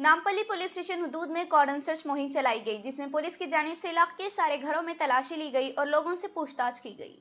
Nampally police station हदूद में कॉर्डन search मुहिम चलाई गई, जिसमें पुलिस की जानिब से इलाके के सारे घरों में तलाशी ली गई और लोगों से पूछताछ की गई।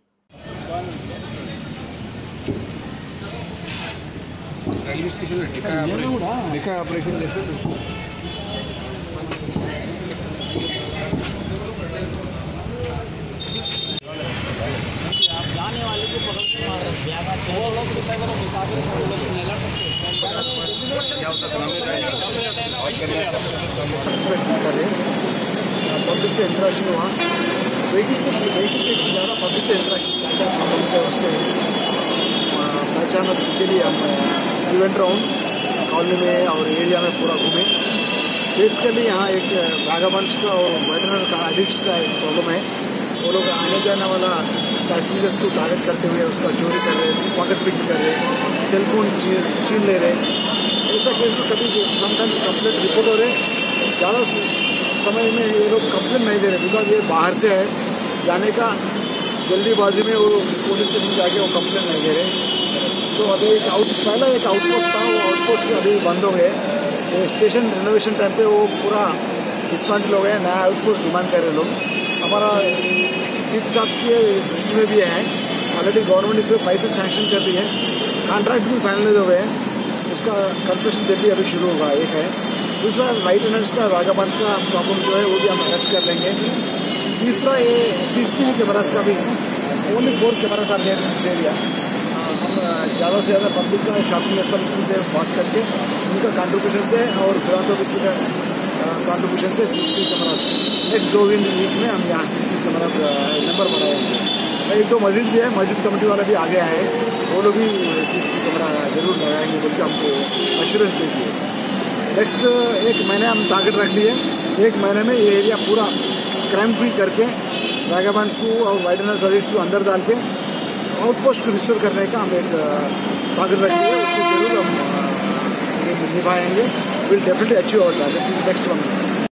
पब्लिक से इंटरेक्शन हुआ, ज़्यादा पब्लिक से इंटरेक्शन किया, उससे पहचान के लिए हम इवेंट राउंड कॉलोनी में और एरिया में पूरा घूमे। बेसिकली यहाँ एक वागाबंड्स का और वेटरनर का एडिक्ट्स का एक प्रॉब्लम है। वो लोग आने जाने वाला पैसेंजर्स को टारगेट करते हुए उसका चोरी कर रहे, पॉकेट पिक कर रहे, सेलफोन छीन ले रहे। ऐसा केस कभी समटाइम्स कंप्लेंट रिपोर्ट हो रहे, ज़्यादा समय में ये लोग कंप्लेंट नहीं दे रहे बिकॉज ये बाहर से है, जाने का जल्दीबाजी में वो पुलिस स्टेशन जाके वो कंप्लेंट नहीं दे रहे। तो अभी पहला एक आउटपोस्ट था, वो आउटपोस्ट अभी बंद हो गए। स्टेशन रिनोवेशन टाइम पे वो पूरा डिस्काउंट हो गया, नया आउटपोस्ट डिमांड कर रहे लोग। हमारा चीफ साहब के में भी है, ऑलरेडी गवर्नमेंट इसमें पैसे सैंक्शन कर दी है, कॉन्ट्रैक्ट भी फाइनलाइज हो गए हैं, उसका कंस्ट्रक्शन जल्दी अभी शुरू होगा। एक है, दूसरा लाइटनर्स का वागाबांस का प्रॉब्लम जो है वो भी हम अरेस्ट कर लेंगे। तीसरा ये CCTV कैमराज का भी ओनली 4 कैमराज आ गया एरिया। हम ज़्यादा से ज़्यादा पब्लिक का शॉपिंग एसोसिएशन से बात करके उनका कॉन्ट्रीब्यूशन से और फिलांथ्रोपिस्ट का कॉन्ट्रीब्यूशन से CCTV कैमराज नेक्स्ट 2 वीक में हम यहाँ CCTV कैमराज नंबर बढ़ाएंगे। 1-2 मस्जिद भी है, मस्जिद कमेटी वाला भी आ गया है, वो लोग भी CCTV कैमरा जरूर लगाएंगे बोल के हमको एश्योरेंस दे दिए। नेक्स्ट 1 महीने हम टारगेट रख लिए, 1 महीने में ये एरिया पूरा क्राइम फ्री करके वागाबंड्स को और वाइडनर सर्विस को अंदर डाल के आउटपोस्ट को रिस्टोर करने का हम एक टारगेट रख लिए, उसको जरूर हम निभाएंगे। Will definitely achieve our target in next 1 month.